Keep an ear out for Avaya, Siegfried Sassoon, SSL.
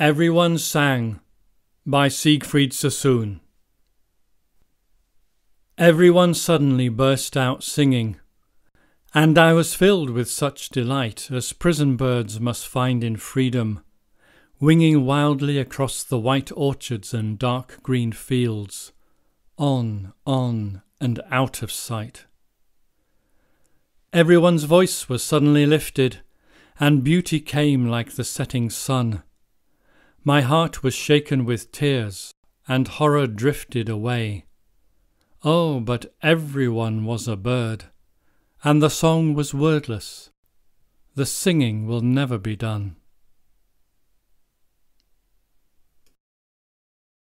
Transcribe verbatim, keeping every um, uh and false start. Everyone Sang by Siegfried Sassoon. Everyone suddenly burst out singing, and I was filled with such delight as prison birds must find in freedom, winging wildly across the white orchards and dark green fields, on, on, and out of sight. Everyone's voice was suddenly lifted, and beauty came like the setting sun. My heart was shaken with tears, and horror drifted away. Oh, but everyone was a bird, and the song was wordless. The singing will never be done.